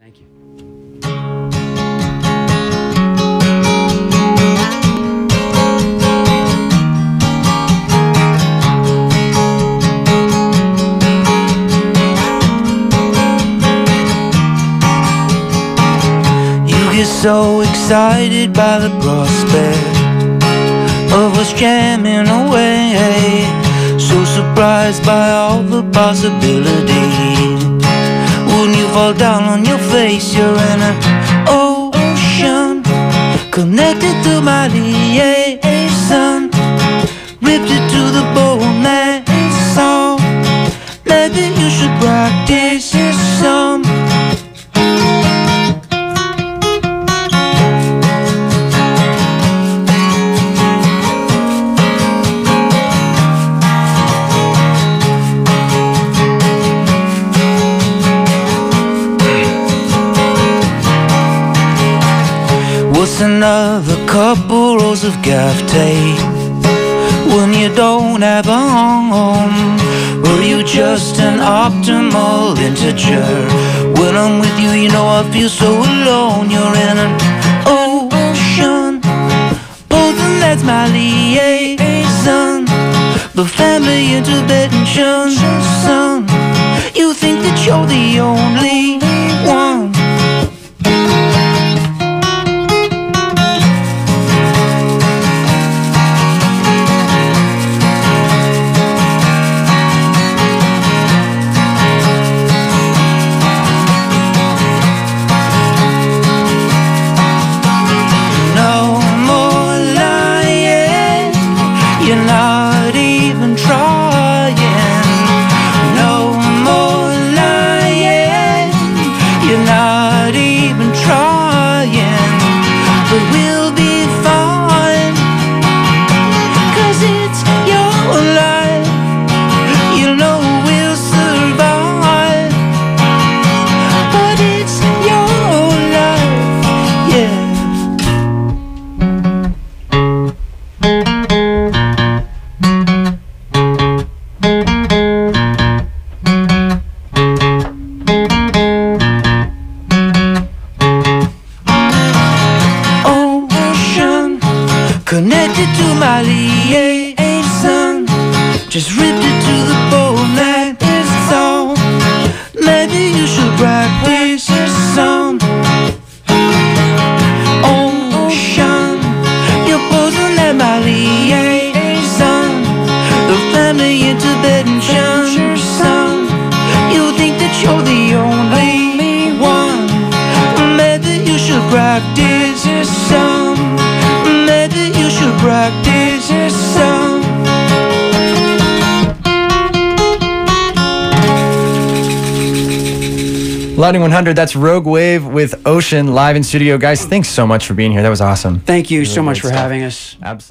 Thank you. So excited by the prospect of us jamming away, so surprised by all the possibilities. When you fall down on your face, you're in an ocean, connected to my liaison, ripped it to the bone, that's all. Maybe you should practice some. Another couple rolls of gaff tape when you don't have a home, or you just an optimal integer. When I'm with you, you know I feel so alone. You're in an ocean, both and that's my liaison, the family intervention. You think that you're the only one. Connected to my liaison, just ripped it to the bone, that is all. Maybe you should practice some. Ocean, you're posing at my liaison, the family intervention. You think that you're the only one. Maybe you should practice some. Practice your song. Lightning 100, that's Rogue Wave with Ocean live in studio. Guys, thanks so much for being here. That was awesome. Thank you really so much for having us. Absolutely.